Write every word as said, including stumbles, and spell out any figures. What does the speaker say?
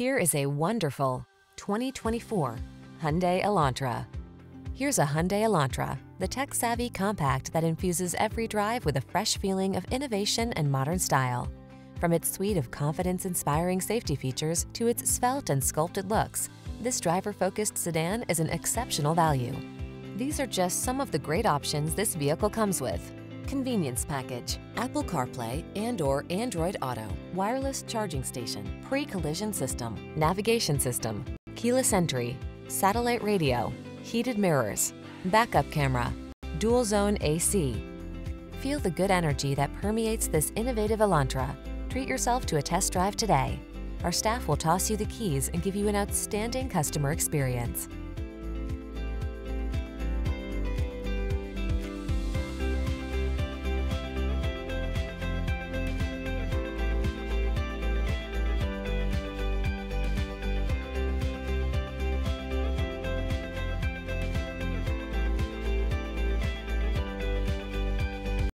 Here is a wonderful twenty twenty-four Hyundai Elantra. Here's a Hyundai Elantra, the tech-savvy compact that infuses every drive with a fresh feeling of innovation and modern style. From its suite of confidence-inspiring safety features to its svelte and sculpted looks, this driver-focused sedan is an exceptional value. These are just some of the great options this vehicle comes with: convenience package, Apple CarPlay and or Android Auto, wireless charging station, pre-collision system, navigation system, keyless entry, satellite radio, heated mirrors, backup camera, dual zone A C. Feel the good energy that permeates this innovative Elantra. Treat yourself to a test drive today. Our staff will toss you the keys and give you an outstanding customer experience.